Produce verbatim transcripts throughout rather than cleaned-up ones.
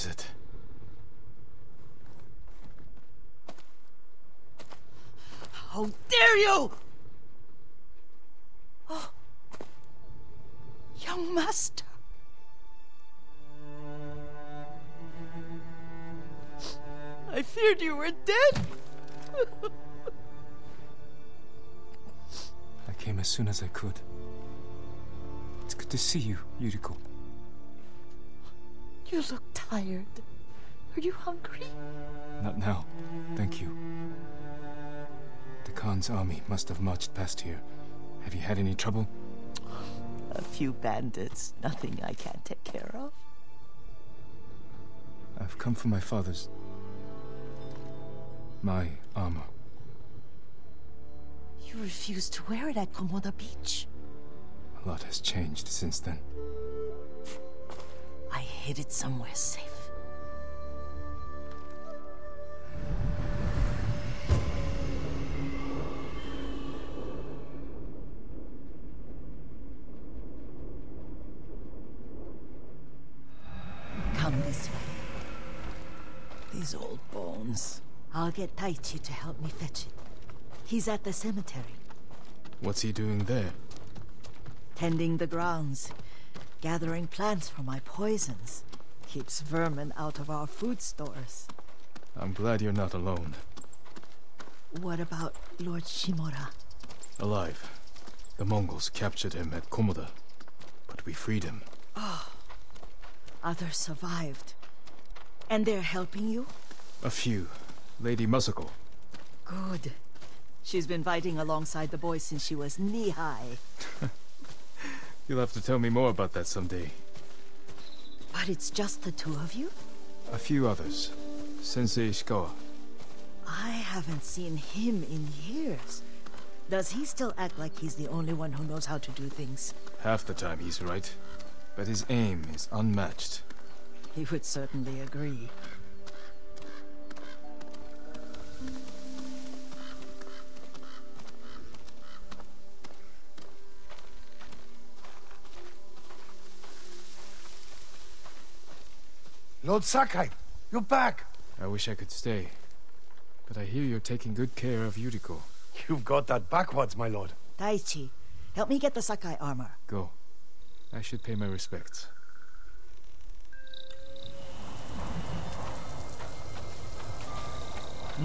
is it? How dare you! Oh, young master. I feared you were dead. I came as soon as I could. It's good to see you, Yuriko. You look tired. Are you hungry? Not now, thank you. The Khan's army must have marched past here. Have you had any trouble? A few bandits, nothing I can't take care of. I've come for my father's... my armor. You refused to wear it at Komoda Beach? A lot has changed since then. I hid it somewhere safe. Come this way. These old bones. I'll get Daichi to help me fetch it. He's at the cemetery. What's he doing there? Tending the grounds. Gathering plants for my poisons. Keeps vermin out of our food stores. I'm glad you're not alone. What about Lord Shimura? Alive. The Mongols captured him at Komoda, but we freed him. Oh. Others survived. And they're helping you? A few. Lady Masako. Good. She's been fighting alongside the boys since she was knee-high. You'll have to tell me more about that someday. But it's just the two of you? A few others. Sensei Ishikawa. I haven't seen him in years. Does he still act like he's the only one who knows how to do things? Half the time he's right. But his aim is unmatched. He would certainly agree. Lord Sakai, you're back! I wish I could stay, but I hear you're taking good care of Yuriko. You've got that backwards, my lord. Daichi, help me get the Sakai armor. Go. I should pay my respects.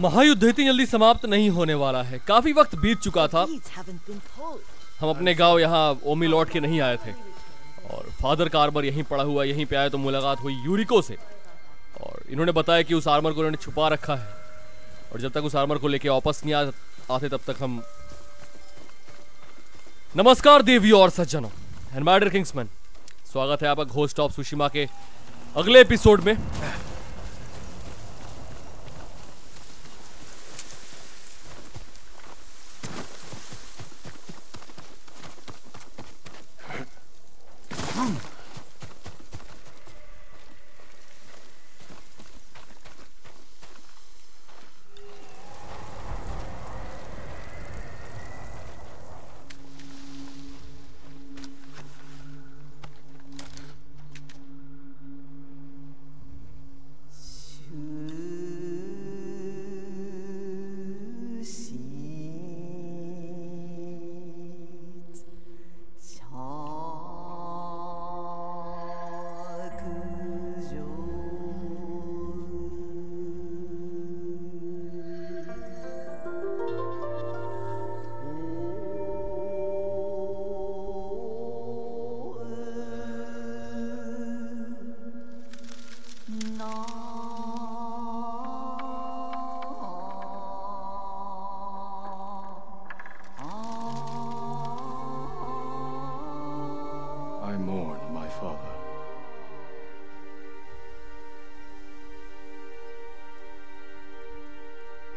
महायुद्ध इतनी जल्दी समाप्त नहीं होने वाला है। काफी वक्त बीत चुका था। हम अपने गांव यहाँ ओमी लौट के नहीं आए थे। और फादर का आर्मर यहीं पड़ा हुआ, यहीं पे आया तो मुलाकात हुई यूरिको से, और इन्होंने बताया कि उस आर्मर को इन्होंने छुपा रखा है, और जब तक उस आर्मर को लेके वापस नहीं आते तब तक हम... नमस्कार देवियों और सज्जनों, एनमाइडर किंग्समैन, स्वागत है आपका घोस्ट ऑफ सुशिमा के अगले एपिसोड में।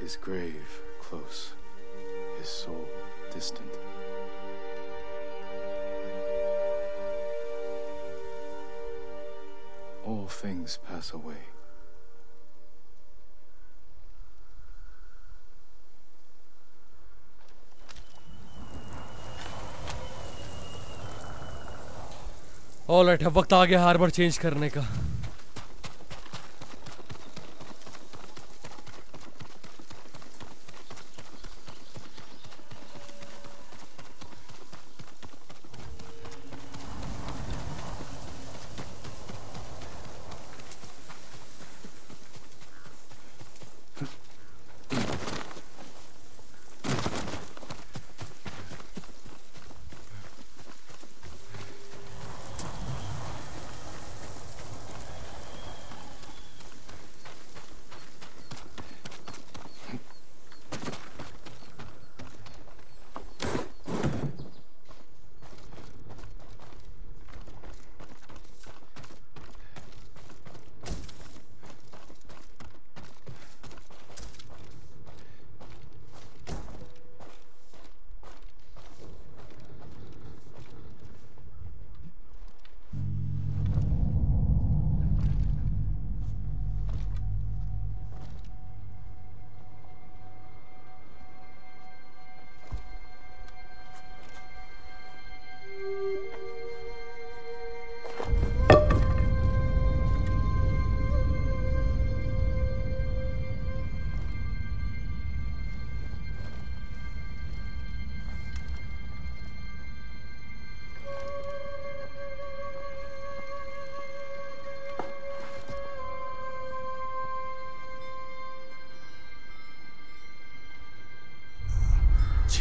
His grave close, his soul distant. All things pass away. Alright, अब वक्त आ गया हार्बर चेंज करने का।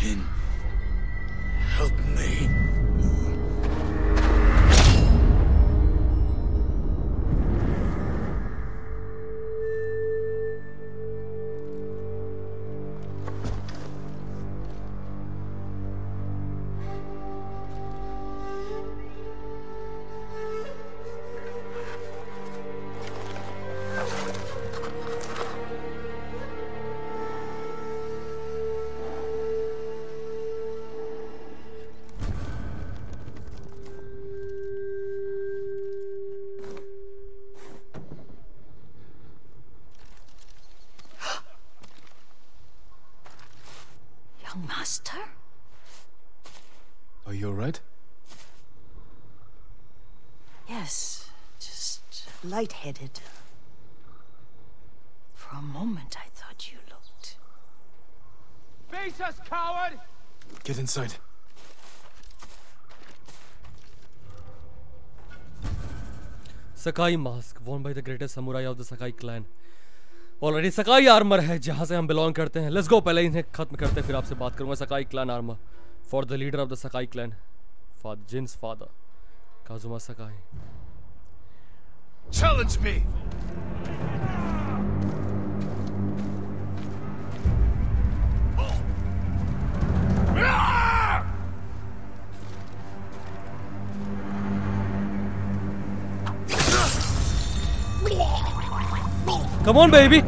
Jin, help me. Lightheaded. For a moment, I thought you looked. Face us, coward! Get inside. Sakai mask worn by the greatest samurai of the Sakai clan. Already Sakai armor है जहाँ से हम belong करते हैं. Let's go. पहले इन्हें खत्म करते हैं, फिर आपसे बात करूँगा. Sakai clan armor for the leader of the Sakai clan, father Jin's father, Kazuma Sakai. Challenge me! Come on, baby!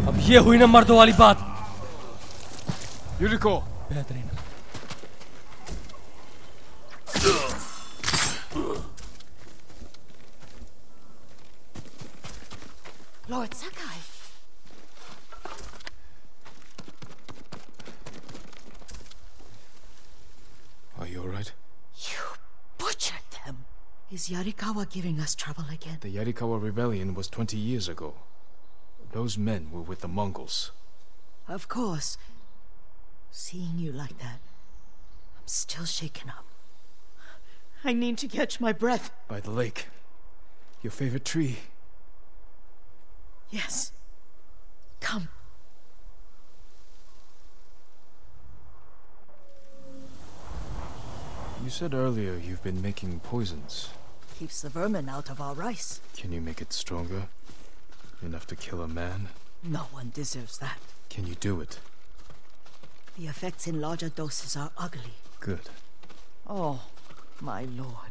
अब ये हुई ना मर्दों वाली बात. Yuriko. बेहतरीन. Lord Sakai. Are you all right? You butchered them. Is Yarikawa giving us trouble again? The Yarikawa rebellion was twenty years ago. Those men were with the Mongols. Of course. Seeing you like that, I'm still shaken up. I need to catch my breath. By the lake. Your favorite tree. Yes. Come. You said earlier you've been making poisons. Keeps the vermin out of our rice. Can you make it stronger? Enough to kill a man? No one deserves that. Can you do it? The effects in larger doses are ugly. Good. Oh. My lord.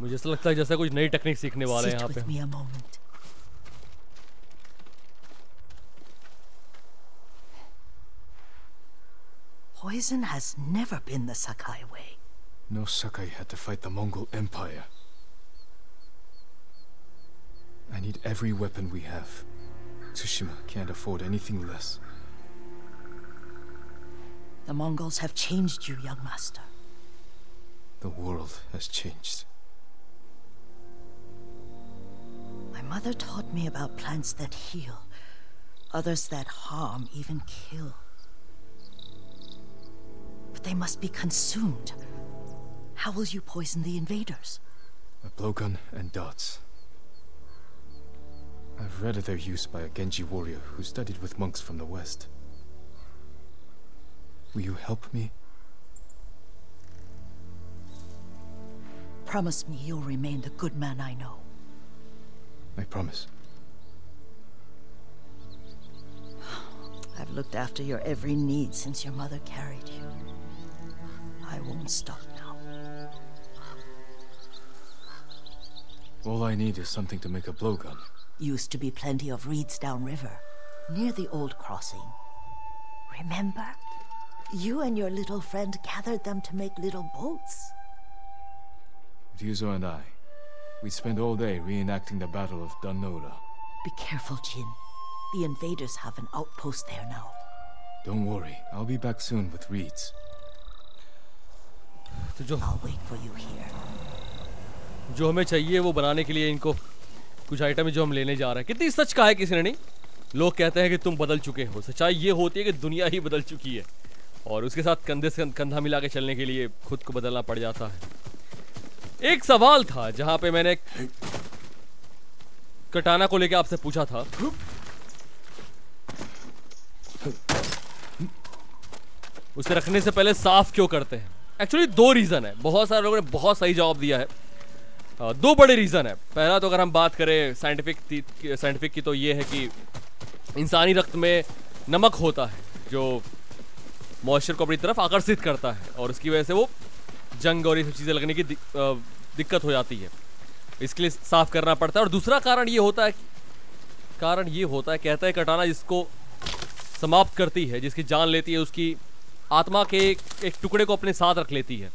मुझे ऐसा लगता है जैसा कुछ नई technique सीखने वाले हैं यहाँ पे. Sit with me a moment. Poison has never been the Sakai way. No Sakai had to fight the Mongol Empire. I need every weapon we have. Tsushima can't afford anything less. The Mongols have changed you, young master. The world has changed. My mother taught me about plants that heal, others that harm, even kill. But they must be consumed. How will you poison the invaders? A blowgun and darts. I've read of their use by a Genji warrior who studied with monks from the West. Will you help me? Promise me you'll remain the good man I know. I promise. I've looked after your every need since your mother carried you. I won't stop now. All I need is something to make a blowgun. Used to be plenty of reeds downriver, near the old crossing. Remember? You and your little friend gathered them to make little boats. With Yuzo and I, we spent all day reenacting the Battle of Dan-no-ura. Be careful, Jin. The invaders have an outpost there now. Don't worry, I'll be back soon with reeds. I'll wait for you here. जो हमें चाहिए वो बनाने के लिए इनको कुछ item जो हम लेने जा रहे हैं. कितनी सच कहा है किसी ने. नहीं, लोग कहते हैं कि तुम बदल चुके हो. सच्चाई ये होती है कि दुनिया ही बदल चुकी है और उसके साथ कंधे से कंधा मिला के चलने के लिए खुद को बदलना पड़ जाता है. एक सवाल था जहां पे मैंने कटाना को लेकर आपसे पूछा था। उसे रखने से पहले साफ क्यों करते हैं? एक्चुअली दो रीजन है। बहुत सारे लोगों ने बहुत सही जवाब दिया है। आ, दो बड़े रीजन है। पहला तो अगर हम बात करें साइंटिफिक साइंटिफिक की तो ये है कि इंसानी रक्त में नमक होता है जो मॉइस्चर को अपनी तरफ आकर्षित करता है और उसकी वजह से वो जंग और ये सब चीज़ें लगने की दि, आ, दिक्कत हो जाती है। इसके लिए साफ करना पड़ता है। और दूसरा कारण ये होता है कारण ये होता है कहता है कटाना जिसको समाप्त करती है, जिसकी जान लेती है, उसकी आत्मा के एक, एक टुकड़े को अपने साथ रख लेती है।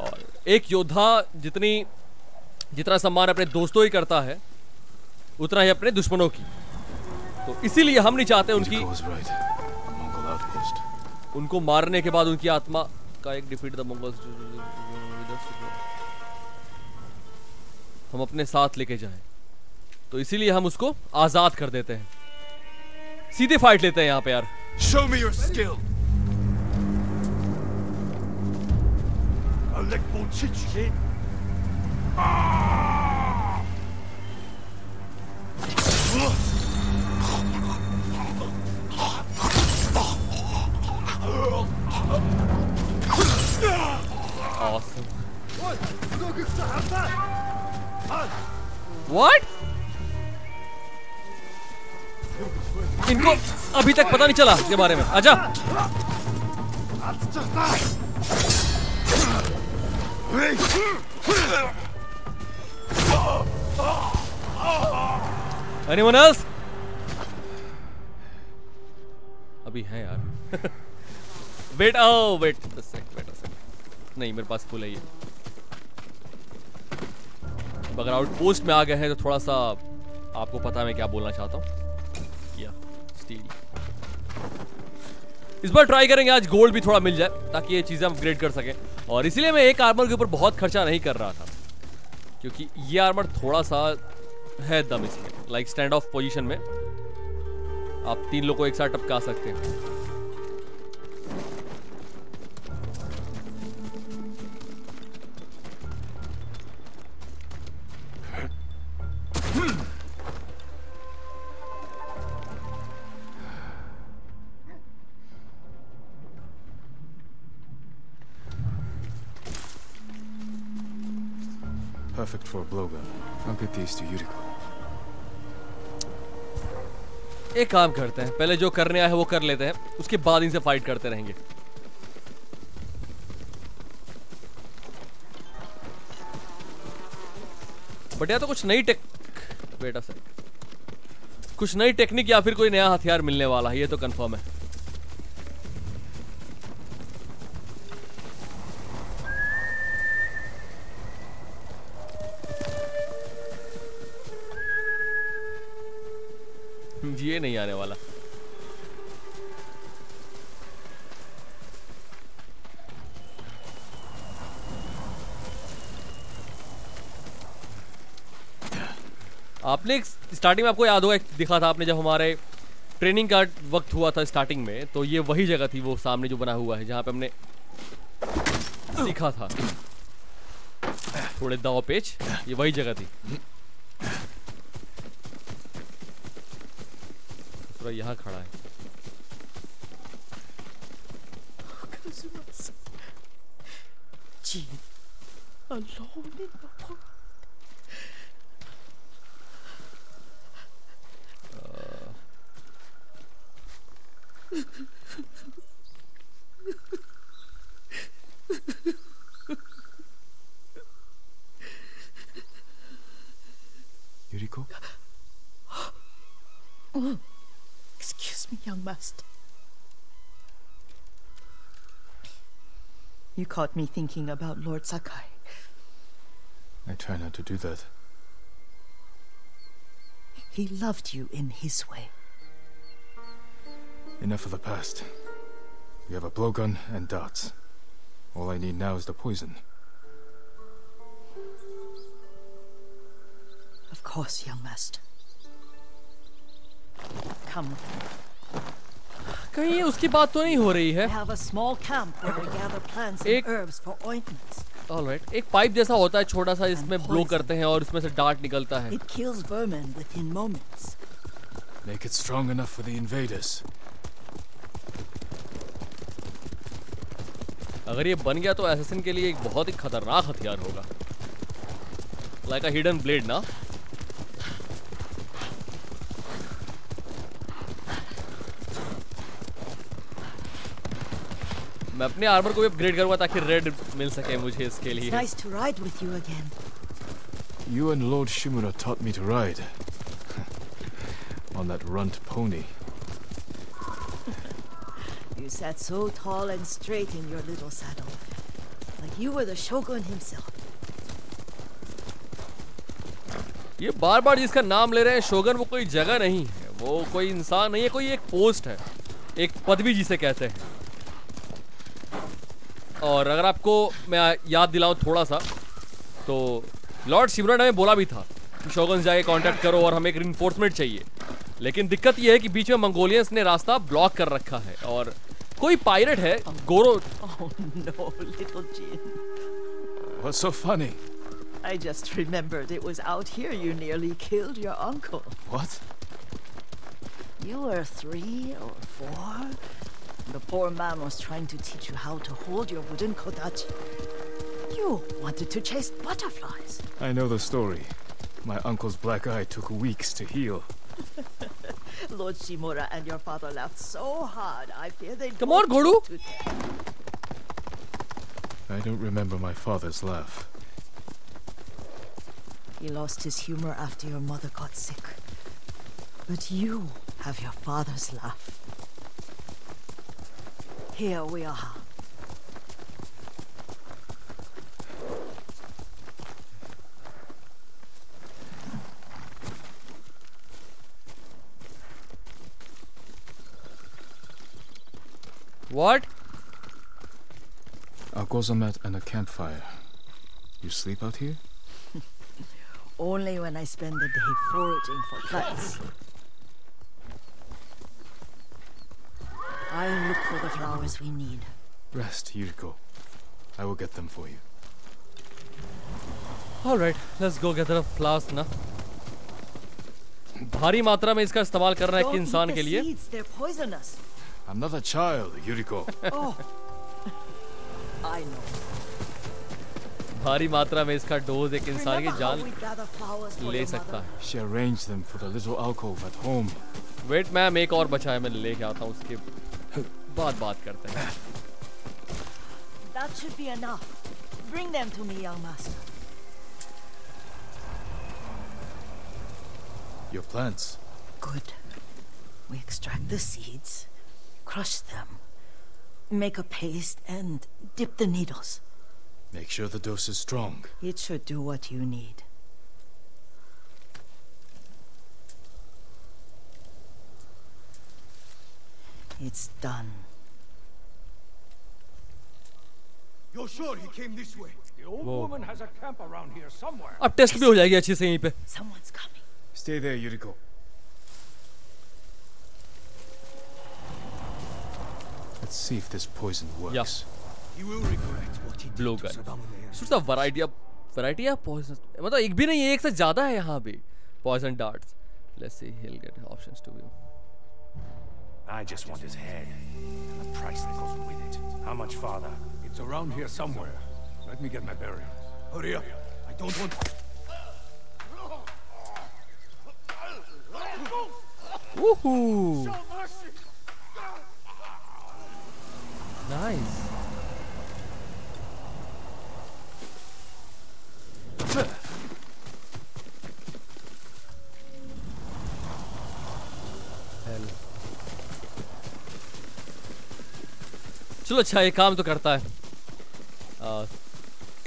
और एक योद्धा जितनी जितना सम्मान अपने दोस्तों ही करता है उतना ही अपने दुश्मनों की। तो इसीलिए हम नहीं चाहते उनकी उनको मारने के बाद उनकी आत्मा का एक डिफीट द मंगोल्स हम अपने साथ लेके जाएं। तो इसीलिए हम उसको आजाद कर देते हैं। सीधे फाइट लेते हैं यहाँ पे यार। Show me your skill. I'll let bullshit shit. Awesome. What? इनको अभी तक पता नहीं चला इसके बारे में। आजा। Anyone else? अभी है यार। वेट आओ वेट वेट नहीं मेरे पास फुल है ये। अगर आउटपोस्ट में आ गए हैं तो थोड़ा सा आपको पता है मैं क्या बोलना चाहता हूँ। या स्टील इस बार ट्राई करेंगे। आज गोल्ड भी थोड़ा मिल जाए ताकि ये चीज़ें हम ग्रेड कर सकें। और इसलिए मैं एक आर्मर के ऊपर बहुत खर्चा नहीं कर रहा था क्योंकि ये आर्मर थोड़ा सा है दम इसमें। लाइक स्टैंड ऑफ पोजिशन में आप तीन लोग को एक साथ टपका सकते हैं। Perfect for a blowgun. I'll get these to Yuriko. एक काम करते हैं, पहले जो करने आए हैं वो कर लेते हैं, उसके बाद इनसे फाइट करते रहेंगे। बट यार तो कुछ नई टेक बेटा सर कुछ नई टेक्निक या फिर कोई नया हथियार मिलने वाला है, ये तो कंफर्म है। ये नहीं आने वाला। आपने स्टार्टिंग में आपको याद होगा दिखा था आपने, जब हमारे ट्रेनिंग का वक्त हुआ था स्टार्टिंग में, तो ये वही जगह थी वो सामने जो बना हुआ है जहां पे हमने सीखा था थोड़े दाव पेच। ये वही जगह थी। यहाँ खड़ा है। Yuriko? Oh. Excuse me, young master. You caught me thinking about Lord Sakai. I try not to do that. He loved you in his way. Enough of the past. We have a blowgun and darts. All I need now is the poison. Of course, young master. Come. कहीं उसकी बात तो नहीं हो रही है। एक Alright. एक पाइप जैसा होता है छोटा सा, इसमें ब्लो करते हैं और इसमें से डार्ट निकलता है. It kills vermin within moments. Make it strong enough for the invaders. अगर ये बन गया तो एसेसिन के लिए एक बहुत ही खतरनाक हथियार होगा. Like a hidden blade ना. मैं अपने आर्मर को भी अपग्रेड करूंगा ताकि रेड मिल सके मुझे इसके लिए. It's nice to ride with you again. You and Lord Shimura taught me to ride on that runt pony. You sat so tall and straight in your little saddle, like you were the shogun himself. ये बार-बार जिसका नाम ले रहे हैं शोगन, वो कोई जगह नहीं है, वो कोई इंसान नहीं है, कोई एक पोस्ट है, एक पदवी जिसे कहते हैं. और अगर आपको मैं याद दिलाऊं थोड़ा सा, तो लॉर्ड शिमरा ने बोला भी था कि शोगन जाके कांटेक्ट करो और हमें एक रिइंफोर्समेंट चाहिए. लेकिन दिक्कत यह है कि बीच में मंगोलियंस ने रास्ता ब्लॉक कर रखा है और कोई पायरेट है गोरो. Oh no, little Jin. What's so funny? I just remembered it was out here you nearly killed your uncle. What? You were three or four. The poor man was trying to teach you how to hold your wooden kodachi. You wanted to chase butterflies. I know the story. My uncle's black eye took weeks to heal. Lord Shimura and your father laughed so hard. I fear they. Come on, Guru. I don't remember my father's laugh. He lost his humor after your mother got sick. But you have your father's laugh. Here we are. What? Our Gozo met at a campfire. You sleep out here? Only when I spend the day foraging for plants. I'll look for the flowers we need. Rest, Yuriko. I will get them for you. All right, let's go get the flowers now. भारी मात्रा में इसका इस्तेमाल करना है एक इंसान के लिए. They're poisonous. I'm not a child, Yuriko. Oh, I know. भारी मात्रा में इसका डोज एक इंसान की जान ले सकता है. She arranged them for the little alcove at home. Wait, ma'am एक और बचा है, मैं लेके आता हूँ उसके बाद बात करते हैं. That should be enough. Bring them to me, young master. Your plants. Good. We extract the seeds, crush them, make a paste, and dip the needles. Make sure the dose is strong. It should do what you need. It's done. You're sure he came this way? The old woman has a camp around here somewhere. अब test भी हो जाएगी अच्छे से यहीं पे. Someone's coming. Stay there, Yuriko. Let's see if this poison works. Yeah. You will regret what he did. Blow gun. Such a variety of variety of poison. मतलब एक भी नहीं, एक से ज़्यादा है यहाँ पे. Poison darts. Let's see. He'll get options to view. I just want his head and the price that goes with it. How much, father? It's around here somewhere. Let me get my bearings. Hurry up! I don't want. Woohoo! Nice. Hello. चलो अच्छा, ये काम तो करता है. आ,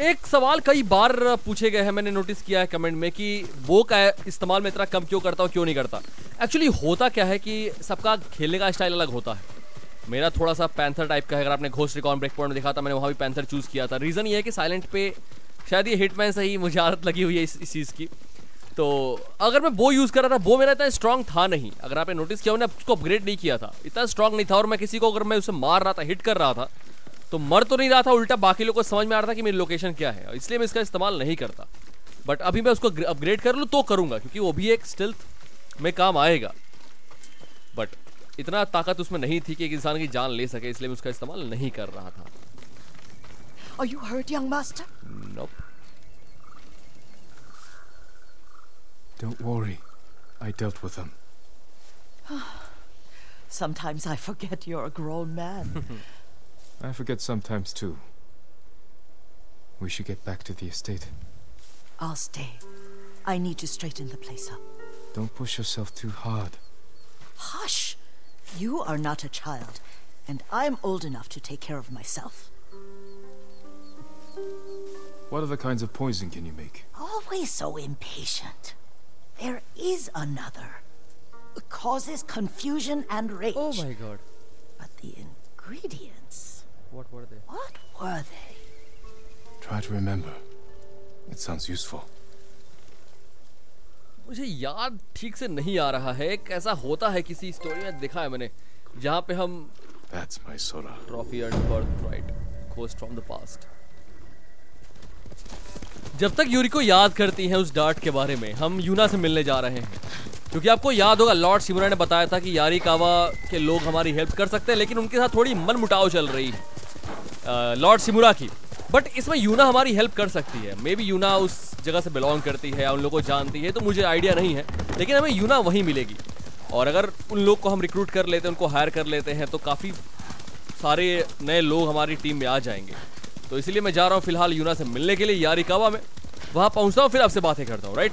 एक सवाल कई बार पूछे गए हैं, मैंने नोटिस किया है कमेंट में, कि वो का इस्तेमाल मैं इतना कम क्यों करता हूँ, क्यों नहीं करता. एक्चुअली होता क्या है कि सबका खेलने का स्टाइल अलग होता है. मेरा थोड़ा सा पैंथर टाइप का है. अगर आपने घोस्ट रिकॉन ब्रेक पॉइंट में देखा था, मैंने वहाँ भी पैंथर चूज़ किया था. रीज़न ये है कि साइलेंट पे शायद ये हिटमैन से ही मुझे आदत लगी हुई है इस चीज़ की. तो अगर मैं वो यूज़ कर रहा था, वो मेरा इतना स्ट्रांग था नहीं. अगर आपने नोटिस किया, मैंने उसको अपग्रेड नहीं किया था, इतना स्ट्रांग नहीं था. और मैं किसी को अगर मैं उसे मार रहा था, हिट कर रहा था, तो मर तो नहीं रहा था, उल्टा बाकी लोगों को समझ में आ रहा था कि मेरी लोकेशन क्या है, इसलिए मैं इसका इस्तेमाल नहीं करता। बट अभी मैं उसको अपग्रेड कर लूँ तो करूँगा, क्योंकि वो भी एक स्टिल्थ में काम आएगा। बट इतना ताकत उसमें नहीं थी कि एक इंसान की जान ले सके, इसलिए मैं उसका इस्तेमाल नहीं कर रहा था। Are you hurt, young master? Nope. Don't worry, I dealt with them. Sometimes I forget you're a grown man. I forget sometimes too. We should get back to the estate. I'll stay. I need to straighten the place up. Don't push yourself too hard. Hush! You are not a child, and I'm old enough to take care of myself. What other kinds of poison can you make? Always so impatient. There is another. It causes confusion and rage. Oh my god. But the ingredients... What were they? What were they? Try to remember. It sounds useful. मुझे याद ठीक से नहीं आ रहा है। कैसा होता है, किसी स्टोरी में देखा है मैंने, जहाँ पे हम That's my Sora. Trophy and birthright. Ghost from the past. जब तक यूरिको याद करती हैं उस डार्ट के बारे में, हम यूना से मिलने जा रहे हैं। क्योंकि आपको याद होगा लॉर्ड शिमुरा ने बताया था कि यारिकावा के लोग हमारी हेल्प कर सकते हैं, लेकिन उनके साथ थोड़ी मनमुटाव चल रही है लॉर्ड शिमुरा की। बट इसमें यूना हमारी हेल्प कर सकती है। मे बी यूना उस जगह से बिलोंग करती है, उन लोगों को जानती है, तो मुझे आइडिया नहीं है, लेकिन हमें यूना वहीं मिलेगी। और अगर उन लोग को हम रिक्रूट कर लेते हैं, उनको हायर कर लेते हैं, तो काफ़ी सारे नए लोग हमारी टीम में आ जाएंगे। तो इसलिए मैं जा रहा हूँ फिलहाल यूना से मिलने के लिए यारिकावा में। वहाँ पहुँचता हूँ, फिर आपसे बातें करता हूँ। Right,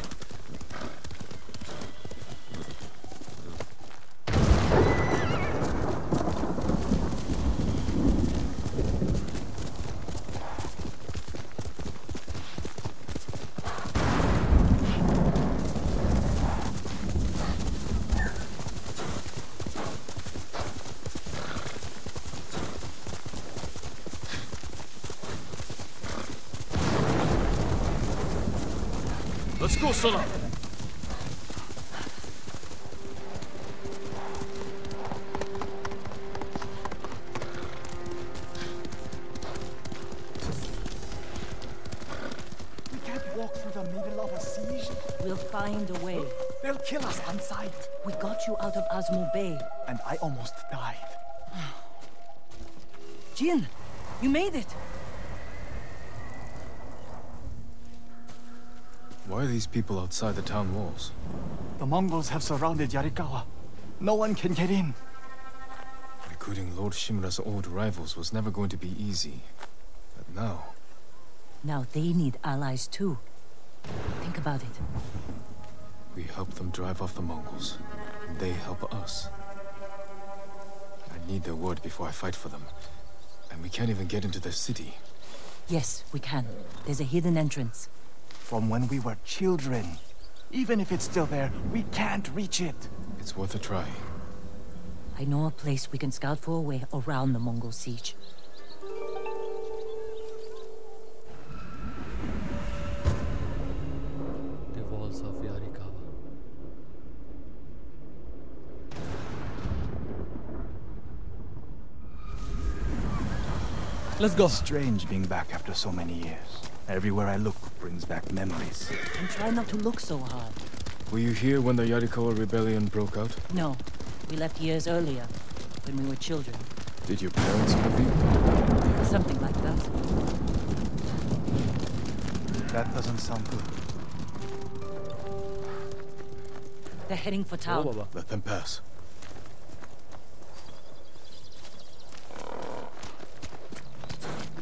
Sora. We can't walk through the middle of a siege. We'll find a way. They'll kill us on sight. We got you out of Asmo Bay. And I almost died. Jin, you made it. Why are these people outside the town walls? The Mongols have surrounded Yarikawa. No one can get in. Recruiting Lord Shimura's old rivals was never going to be easy. But now... Now they need allies too. Think about it. We help them drive off the Mongols, and they help us. I need their word before I fight for them. And we can't even get into the city. Yes, we can. There's a hidden entrance. From when we were children. Even if it's still there, we can't reach it. It's worth a try. I know a place we can scout for a way around the Mongol siege. The walls of Yarikawa. Let's go. Strange being back after so many years. Everywhere I look brings back memories. And try not to look so hard. Were you here when the Yarikawa rebellion broke out? No. We left years earlier, when we were children. Did your parents have you? Something like that. That doesn't sound good. They're heading for town. Oh, let them pass.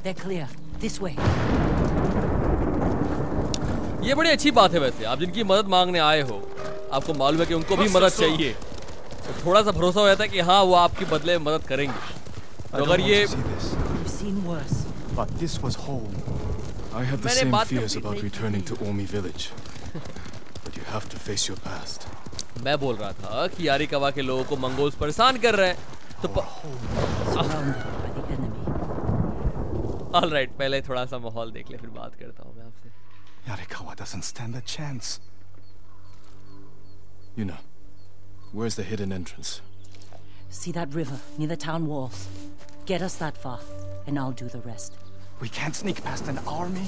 They're clear. This way. ये बड़ी अच्छी बात है वैसे, आप जिनकी मदद मांगने आए हो, आपको मालूम है कि उनको भी मदद चाहिए, तो थोड़ा सा भरोसा हो जाता है कि हाँ वो आपकी बदले में मदद करेंगे। तो अगर ये मैंने बात मैं बोल रहा था कि यारिकावा के लोगों को मंगोल्स परेशान कर रहे हैं, तो ऑलराइट प... पहले थोड़ा सा माहौल देख ले, फिर बात करता हूँ मैं आपसे। Yarikawa doesn't stand a chance. Yuna, where's the hidden entrance? See that river near the town walls. Get us that far. and I'll do the rest. We can't sneak past an army.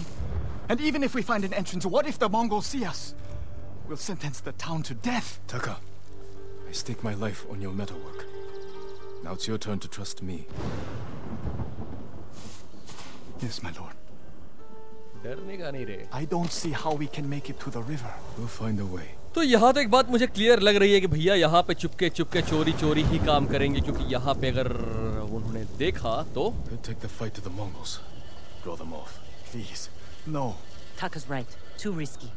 And even if we find an entrance, what if the Mongols see us? We'll sentence the town to death. Taka, I stake my life on your metalwork. Now it's your turn to trust me. Yes, my lord. I don't see how we can make it to the river. We'll find a way. तो यहाँ तो एक बात मुझे clear लग रही है कि भैया यहाँ पे चुपके चुपके चोरी चोरी ही काम करेंगे, क्योंकि यहाँ पे अगर उन्होंने देखा तो take the fight to the Mongols. Draw them off. Please. No. Taka's right. Too risky.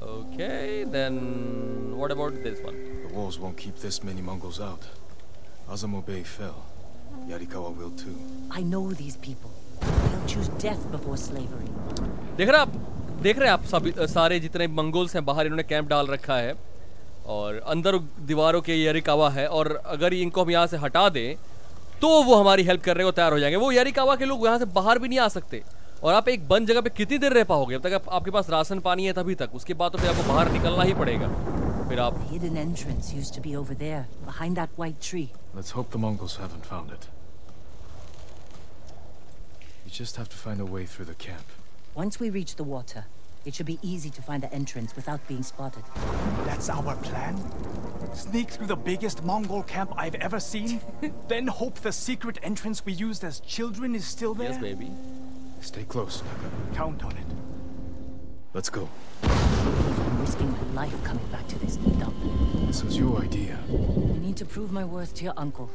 Okay, then what about this one? The walls won't keep this many Mongols out. Azamo Bay fell. Yarikawa will too. I know these people. They'll choose death before slavery. देख रहे आप, देख रहे आप सभी सारे जितने Mongols हैं बाहर इन्होंने कैंप डाल रखा है और अंदर दीवारों के यारिकावा है, और अगर इनको हम यहाँ से हटा दें तो वो हमारी हेल्प करने को तैयार हो जाएंगे। वो यारिकावा के लोग यहाँ से बाहर भी नहीं आ सकते। और आप एक बंद जगह पे कितनी देर रह पाओगे? अब तक आप, आपके पास राशन पानी है तभी तक, उसके बाद तो फिर आपको बाहर निकलना ही पड़ेगा। फिर आप hidden entrance used to be over there behind that white tree. Let's hope the Mongols haven't found it. We just have to find a way through the camp. Once we reach the water, it should be easy to find the entrance without being spotted. That's our plan? Sneak through the biggest Mongol camp I've ever seen, then hope the secret entrance we used as children is still there? Yes, baby. Stay close. Count on it. Let's go. I'm risking my life coming back to this dump. This was your idea. You need to prove my worth to your uncle.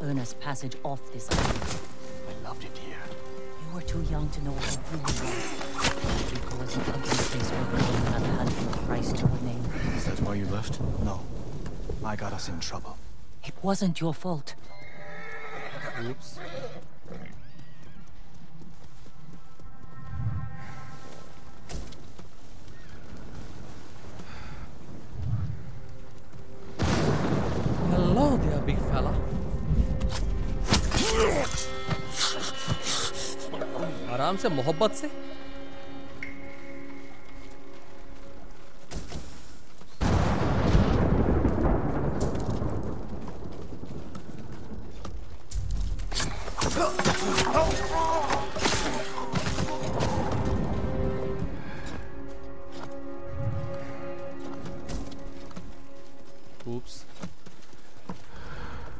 Earn us passage off this island. I loved it here. You were too young to know what I really was. Yuriko was an ugly place where we were not handling the price to remain. Is that why you left? No. I got us in trouble. It wasn't your fault. Oops. Hello there, big fella. आराम से, मोहब्बत से।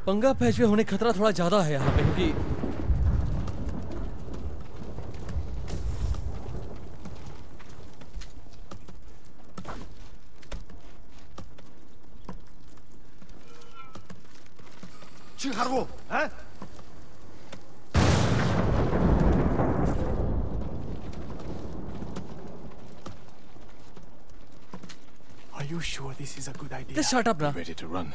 पंगा patch में होने खतरा थोड़ा ज्यादा है यहाँ पे, क्योंकि Are you sure this is a good idea? Just shut up, bro. Ready to run.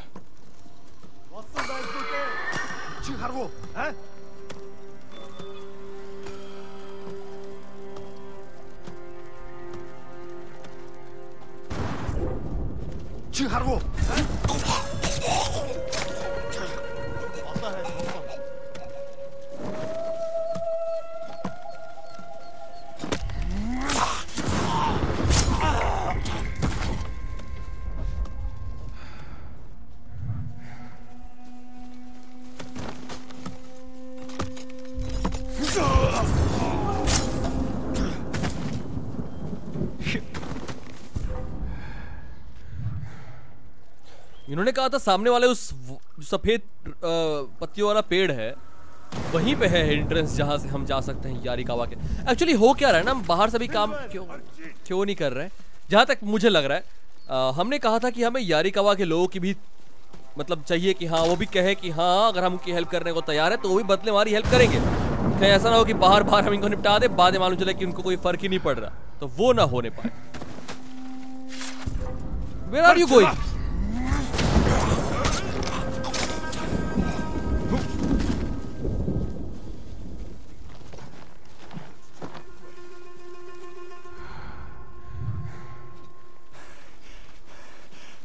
उन्होंने कहा था सामने वाले उस सफेद पत्तियों वाला पेड़ है, वहीं पे है एंट्रेंस जहां से हम जा सकते हैं यारिकावा के। एक्चुअली हो क्या रहा है ना, हम बाहर से भी काम क्यों क्यों नहीं कर रहे हैं। जहां तक मुझे लग रहा है आ, हमने कहा था कि हमें यारिकावा के लोगों की भी मतलब चाहिए कि हाँ वो भी कहे कि हाँ अगर हम उनकी हेल्प करने को तैयार है तो वो भी बदले हमारी हेल्प करेंगे। कहीं ऐसा ना हो कि बाहर बाहर हम इनको निपटा दे, बाद में मालूम चले कि उनको कोई फर्क ही नहीं पड़ रहा, तो वो ना होने पाए। Where are you going?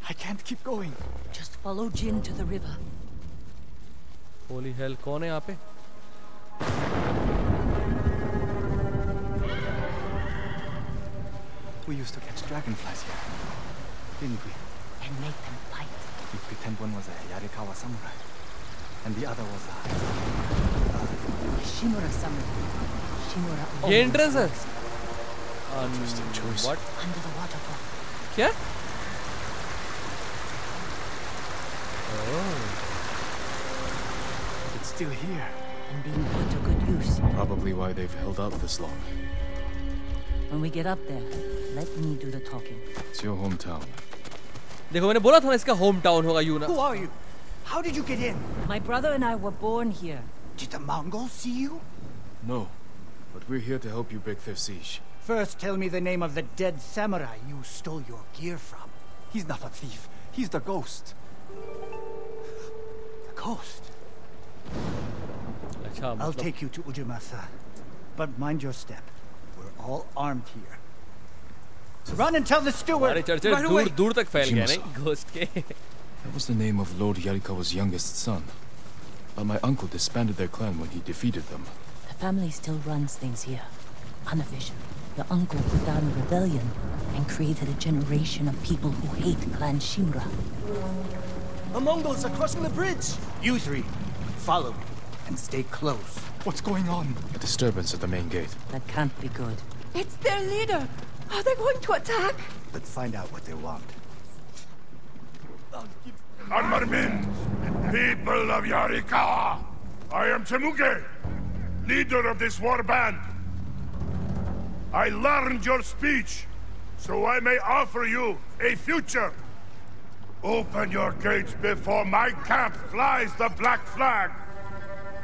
I can't keep going. Just follow Jin to the river. Holy hell, कौन है यहाँ पे? We used to catch dragonflies here, didn't we? And make them fight. We pretend one was a Yarikawa samurai, and the other was a. Shimura summon. Shimura. ये entrance है. Interesting choice. What? Under the waterfall. क्या? Oh. It's still here and being put to good use. Probably why they've held up this long. When we get up there, let me do the talking. It's your hometown. देखो मैंने बोला था ना इसका hometown होगा यूना. Who are you? How did you get in? My brother and I were born here. Did the Mongols see you? No, but we're here to help you break their siege. First, tell me the name of the dead samurai you stole your gear from. He's not a thief. He's the ghost. The ghost. I'll take you to Ujimasa, but mind your step. We're all armed here. Run and tell the steward. Right away. दूर तक फैल गया नहीं ghost के. That was the name of Lord Yarikawa's youngest son. But my uncle disbanded their clan when he defeated them. The family still runs things here, unofficially. The uncle put down a rebellion and created a generation of people who hate Clan Shimura. The Mongols are crossing the bridge. You three, follow me and stay close. What's going on? A disturbance at the main gate. That can't be good. It's their leader. Are they going to attack? Let's find out what they want. Armored men, people of Yuriko, I am Temuge, leader of this war band. I learned your speech, so I may offer you a future. Open your gates before my camp flies the black flag,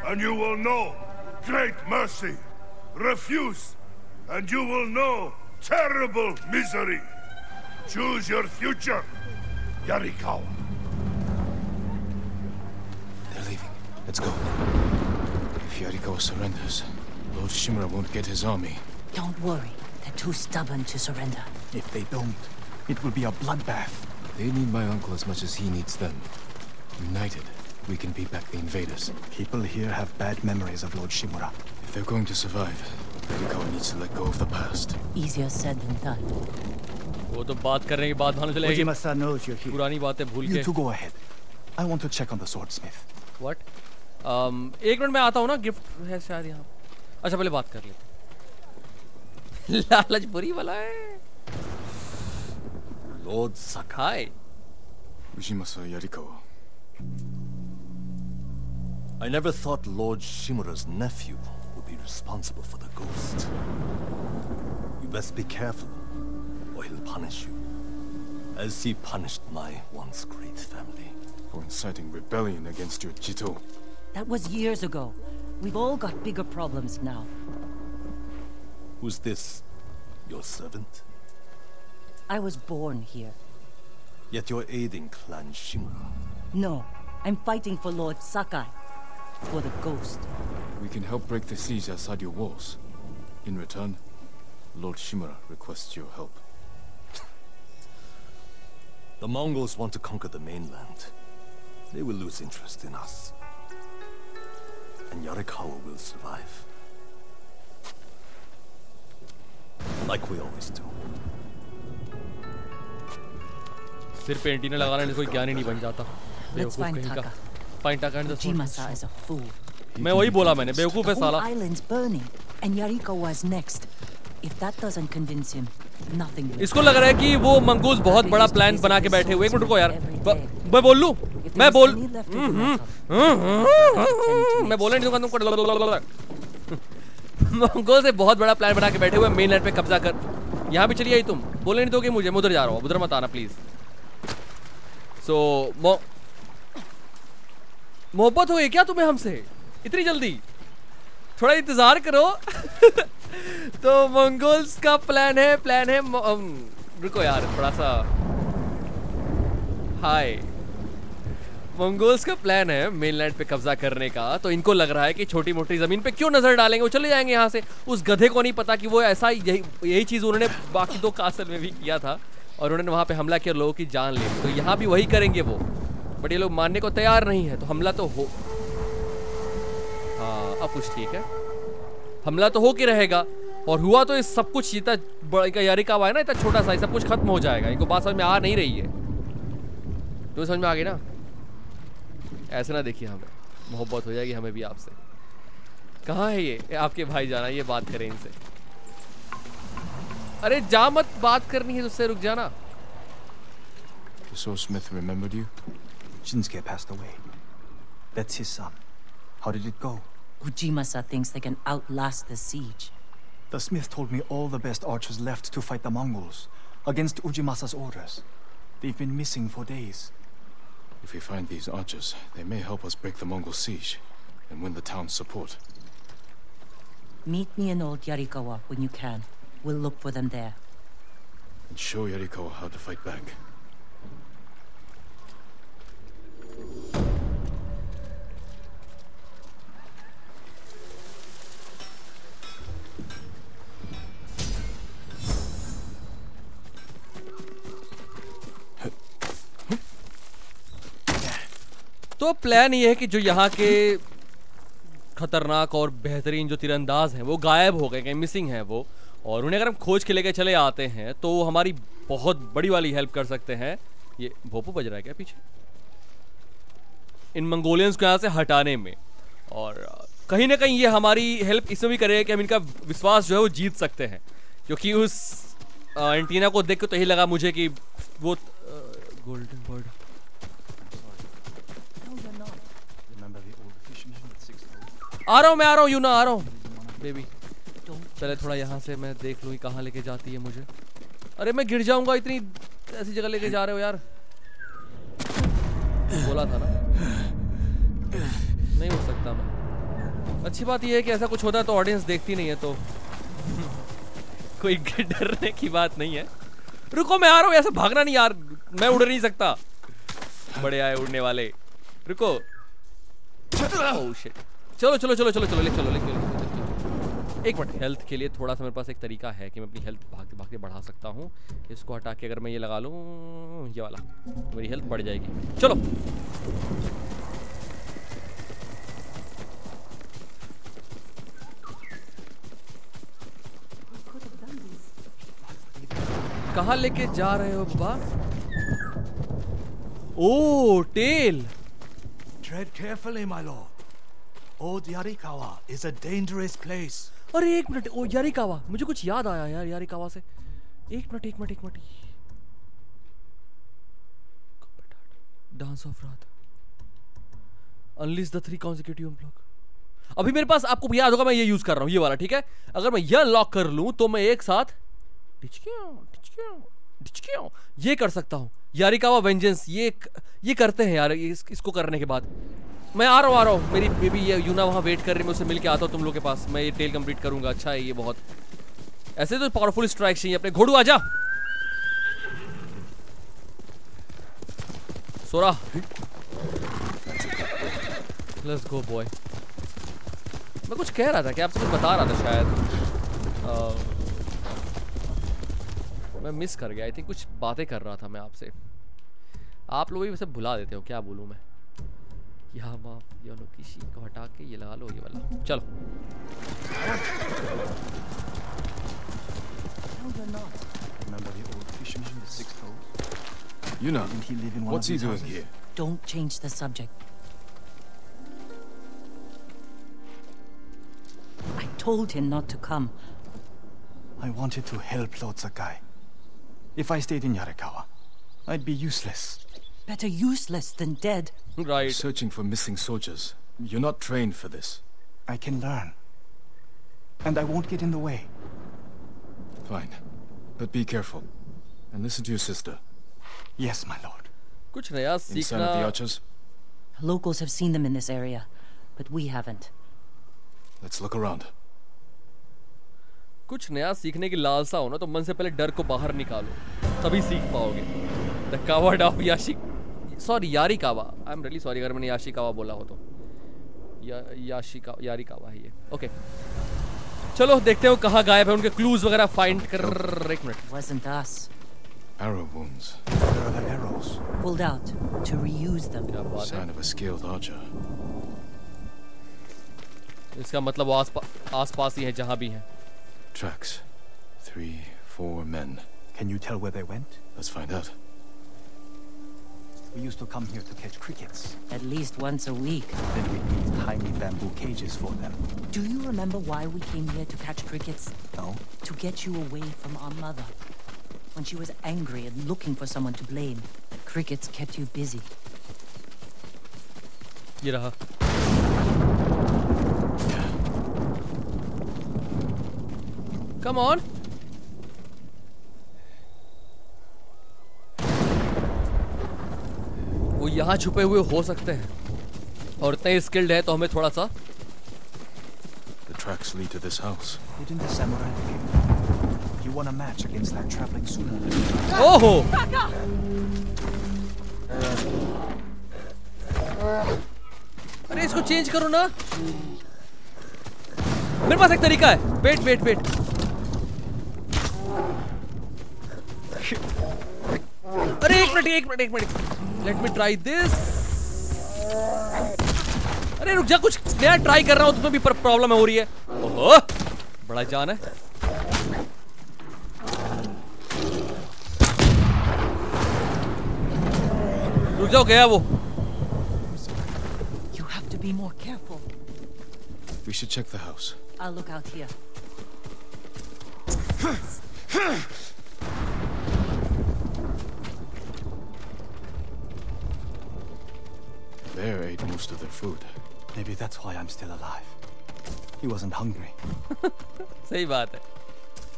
and you will know great mercy. Refuse, and you will know terrible misery. Choose your future, Yuriko. Let's go. If Yuriko surrenders, Lord Shimura won't get his army. Don't worry. They're too stubborn to surrender. If they don't, it will be a bloodbath. They need my uncle as much as he needs them. United, we can beat back the invaders. People here have bad memories of Lord Shimura. If they're going to survive, Yuriko needs to let go of the past. Easier said than done. वो तो बात करने की बात भान चलेगी। Ujimasa knows you're here. पुरानी बातें भूल के। You two go ahead. I want to check on the swordsmith. What? Um, एक मिनट में आता हूँ ना, गिफ्ट है शायद यहाँ। अच्छा पहले बात कर लेते। लालच बुरी वाला है। लॉर्ड सकाई। Ujimasu Yuriko. I never thought Lord Shimura's nephew would be responsible for the ghost. You best be careful, or he'll punish you, as he punished my once great family for inciting rebellion against your Jito. That was years ago. We've all got bigger problems now. Who's this? Your servant? I was born here. Yet you're aiding Clan Shimura. No, I'm fighting for Lord Sakai. For the ghost. We can help break the siege outside your walls. In return, Lord Shimura requests your help. The Mongols want to conquer the mainland. They will lose interest in us. And Yuriko will survive. Like we always do. सिर्फ antenna लगाना नहीं कोई ज्ञानी नहीं बन जाता। Let's find Taka. Find Taka and the Ujimasa is a fool. मैं वही बोला मैंने बेवकूफ है साला। The whole island's burning, and Yuriko was next. If that doesn't convince him, nothing will. इसको लग रहा है कि वो मंगूस बहुत बड़ा प्लान बना के बैठे हुए। एक मिनट को यार, मैं बोल लूँ। मैं बोल मैं बोलने नहीं दूंगा तुमको। मंगोल से बहुत बड़ा प्लान बना के बैठे हुए मेनलैंड पे कब्जा कर। यहाँ भी चली आई तुम, बोलने नहीं दोगे मुझे। मैं उधर जा रहा हूँ, उधर मत आना प्लीज। सो मोहब्बत हो गई क्या तुम्हें हमसे इतनी जल्दी? थोड़ा इंतजार करो। तो मंगोल्स का प्लान है प्लान है रुको यार थोड़ा सा। हाय मंगोल्स का प्लान है मेनलैंड पे कब्जा करने का, तो इनको लग रहा है कि छोटी मोटी ज़मीन पे क्यों नज़र डालेंगे, वो चले जाएंगे यहाँ से। उस गधे को नहीं पता कि वो ऐसा यही यही चीज़ उन्होंने बाकी दो कासल में भी किया था और उन्होंने वहाँ पे हमला किया, लोगों की जान ले ली। तो यहाँ भी वही करेंगे वो, बट ये लोग मानने को तैयार नहीं है। तो हमला तो हो हाँ अब कुछ ठीक है, हमला तो हो के रहेगा। और हुआ तो ये सब कुछ इतना Yuriko है ना, इतना छोटा सा सब कुछ खत्म हो जाएगा। इनको बात समझ में आ नहीं रही है, तो समझ में आ गई ना। ऐसे ना देखिए हमें, मोहब्बत हो जाएगी हमें भी आपसे। कहाँ है ये आपके भाई जाना, ये बात करें इनसे। अरे जा मत, बात करनी है उससे, रुक जाना। So Smith remembered you? Jinsuke passed away. That's his son. How did it go? Ujimasa thinks they can outlast the siege. The Smith told me all the best archers left to fight the Mongols against Ujimasa's orders. They've been missing for days. If we find these archers, they may help us break the Mongol siege and win the town's support. Meet me in old Yarikawa when you can. We'll look for them there. And show Yuriko how to fight back. तो plan ये है कि जो यहाँ के खतरनाक और बेहतरीन जो तीरंदाज हैं वो गायब हो गए, कहीं मिसिंग हैं वो, और उन्हें अगर हम खोज के लेके चले आते हैं तो वो हमारी बहुत बड़ी वाली हेल्प कर सकते हैं। ये भोपू बज रहा है क्या पीछे? इन मंगोलियंस को यहाँ से हटाने में, और कहीं ना कहीं ये हमारी हेल्प इसमें भी करेगा कि हम इनका विश्वास जो है वो जीत सकते हैं, क्योंकि उस एंटीना को देख के तो यही लगा मुझे कि वो गोल्डन बर्ड। आ रहा हूँ मैं, आ रहा हूँ यूना, आ रहा हूँ बेबी। चले थोड़ा यहाँ से मैं देख लूँ कहाँ लेके जाती है मुझे। अरे मैं गिर जाऊंगा, इतनी ऐसी जगह लेके जा रहे हो यार। बोला था ना नहीं हो सकता मैं। अच्छी बात यह है कि ऐसा कुछ होता है तो ऑडियंस देखती नहीं है, तो कोई डरने की बात नहीं है। रुको मैं आ रहा हूँ, ऐसा भागना नहीं यार, मैं उड़ नहीं सकता। बड़े आए उड़ने वाले, रुको। ओह शिट, चलो चलो चलो चलो चलो ले चलो ले चलो। एक मिनट, हेल्थ के लिए थोड़ा सा मेरे पास एक तरीका है कि मैं अपनी हेल्थ भागते भागते बढ़ा सकता हूँ। इसको हटा के अगर मैं ये लगा लूँ, ये वाला, मेरी हेल्थ बढ़ जाएगी। चलो कहाँ लेके जा रहे हो बाबा? ओ टेल। Tread carefully, my lord. Old Yarikawa is a dangerous place. अरे एक मिनट, ओ यारिकावा, मुझे कुछ याद आया यार यारिकावा से। एक मिनट एक मिनट एक मिनट। डांस ऑफ रात, unless the three consecutive unlock. अभी मेरे पास, आपको याद होगा मैं ये यूज कर रहा हूँ, ये वाला, ठीक है। अगर मैं ये अनलॉक कर लूँ तो मैं एक साथ डिचकियो डिचकियो डिचकियो ये कर सकता हूँ। यारिकावा वेंजेंस, ये ये करते हैं यार। इस, इसको करने के बाद मैं आ रहा हूँ आ रहा हूँ मेरी बेबी ये यूना वहाँ वेट कर रही है, मैं उसे मिल के आता हूँ तुम लोग के पास। मैं ये टेल कंप्लीट करूँगा। अच्छा है ये, बहुत ऐसे तो पावरफुल स्ट्राइक चाहिए अपने। घोड़ू आजा सोरा, लेट्स गो बॉय। मैं कुछ कह रहा था कि आपसे कुछ बता रहा था शायद, uh, मैं मिस कर गया। आई थिंक कुछ बातें कर रहा था मैं आपसे, आप लोग भी वैसे भुला देते हो, क्या बोलूँ मैं। यहाँ माफ योनो किसी को हटा के ये लगा लो, ये वाला। चलो Yuna, what's he doing here? Don't change the subject. I told him not to come. I wanted to help Lord Sakai. If I stayed in Yarikawa, I'd be useless. Better useless than dead. Right. Searching for missing soldiers. You're not trained for this. I can learn. And I won't get in the way. Fine. But be careful. And listen to your sister. Yes, my lord. Kuch naya seekhna. Inside of the archers? Locals have seen them in this area, but we haven't. Let's look around. Kuch naya seekhne ki lalsa ho na, to man se pehle dar ko bahar nikalo. Tabhi seekh paoge. The coward of Yashik. Sorry Yarikawa, I am really sorry अगर मैंने याशिकावा बोला हो तो। या याशिका यारिकावा है ये, okay okay. चलो देखते हो कहाँ गायब है, उनके क्लूज वगैरह फाइंड कर। एक minute, wasn't us. Arrow wounds. Where are the arrows? Pulled out to reuse them. Sign of a skilled archer. इसका मतलब वो आसपास आसपास ही है जहाँ भी है। Tracks. Three, four men. Can you tell where they went? Let's find out. We used to come here to catch crickets. At least once a week. Then we built tiny bamboo cages for them. Do you remember why we came here to catch crickets? No. To get you away from our mother. When she was angry and looking for someone to blame, the crickets kept you busy. Get up. Come on. वो यहाँ छुपे हुए हो सकते हैं और इतने skilled है तो हमें थोड़ा सा The tracks lead to this house. Didn't the samurai think you won a match against that traveling sooner? Oh! अरे इसको चेंज करो ना. मेरे पास एक तरीका है. Wait wait wait. अरे एक मिनट एक मिनट एक minute. Let me try this. अरे रुक जा, कुछ नया ट्राई कर रहा हूँ, तुम्हें भी प्रॉब्लम हो रही है. ओहो, बड़ा जान है. रुक जाओ, गया वो. You have to be more careful. We should check the house. I'll look out here. Bear ate most of their food. Maybe that's why I'm still alive. He wasn't hungry. Say about it.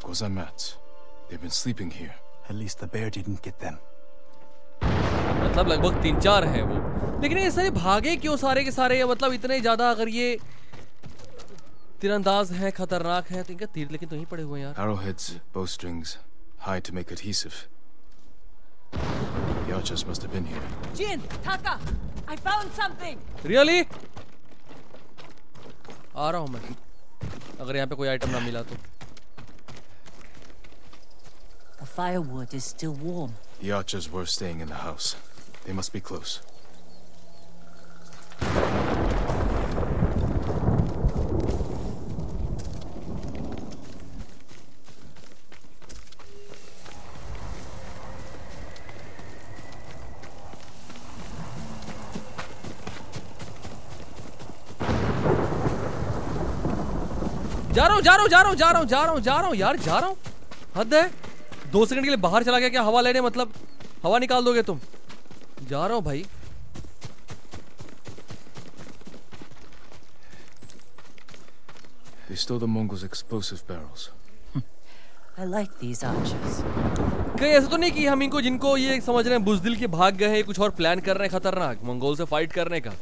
Kozamats. They've been sleeping here. At least the bear didn't get them. मतलब लगभग तीन चार हैं वो. लेकिन ये सारे भागे क्यों सारे के सारे? मतलब इतने ज़्यादा अगर ये तीरंदाज है, खतरनाक है, तो इनका तीर लेकिन तो ही पड़े हुए यार. Arrowheads, bowstrings, high to make adhesive. Yachas must have been here. Jin, Taka, I found something. Really? आ रहा हूँ मैं. अगर यहाँ पे कोई आइटम ना मिला तो. The firewood is still warm. The archers were staying in the house. They must be close. जा रहा हूँ जा रहा हूँ जा रहा हूँ जा रहा हूँ जा रहा हूँ जा रहा हूँ यार जा रहा हूँ. हद है. दो सेकंड के लिए बाहर चला गया क्या हवा लेने? मतलब हवा निकाल दोगे तुम. जा रहा हूँ भाई. They stole the Mongols' explosive barrels. I like these archers. कहीं ऐसा तो नहीं कि हम इनको, जिनको ये समझ रहे हैं बुजदिल के, भाग गए कुछ और प्लान कर रहे हैं खतरनाक मंगोल से फाइट करने का.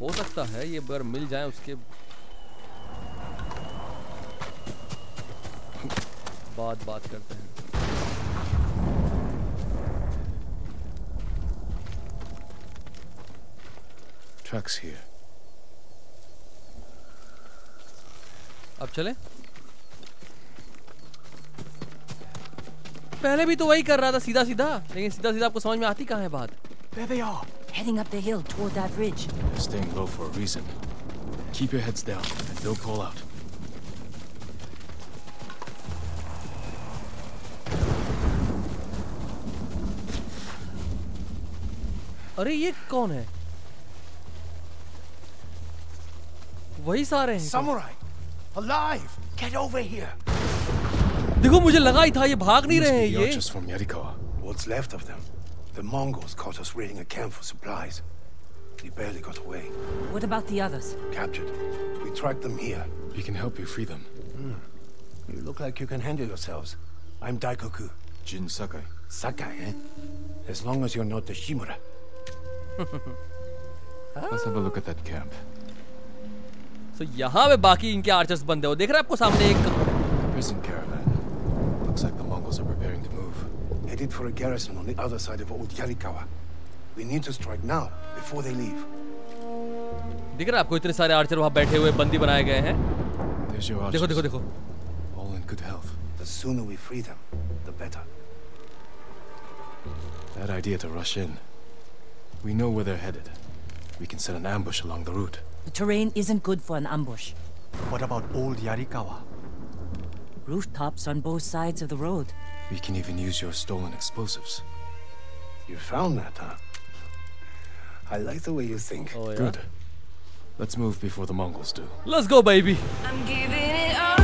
हो सकता है ये बार मिल जाए उसके बाद बात करते हैं. Trucks here. अब चले. पहले भी तो वही कर रहा था, सीधा सीधा. लेकिन सीधा सीधा आपको समझ में आती कहाँ है बात? There they are, heading up the hill toward that ridge. Staying low for a reason. Keep your heads down and don't call out. अरे ये कौन है? वही सारे हैं. Samurai, alive! Get over here! देखो मुझे लगा ही था ये भाग नहीं रहे हैं ये. Archers from Yuriko. What's left of them? The Mongols caught us raiding a camp for supplies. They barely got away. What about the others? Captured. We tracked them here. We can help you free them. Mm. You look like you can handle yourselves. I'm Daikoku. Jin Sakai. Sakai, eh? As long as you're not the Shimura. Let's have a look at that camp. So यहाँ पे बाकी इनके archers बंदे हो. देख रहे हैं आपको सामने एक prison caravan. Looks like the Mongols are preparing to move. Headed for a garrison on the other side of old Yarikawa. We need to strike now before they leave. देख रहे हैं आपको इतने सारे आर्चर वहाँ बैठे हुए बंदी बनाए गए हैं. देखो देखो देखो. All in good health. The sooner we free them, the better. That idea to rush in. We know where they're headed. We can set an ambush along the route. The terrain isn't good for an ambush. What about old Yarikawa? Rooftops on both sides of the road. We can even use your stolen explosives. You found that, huh? I like the way you think. Oh, yeah. Good. Let's move before the Mongols do. Let's go, baby. I'm giving it all.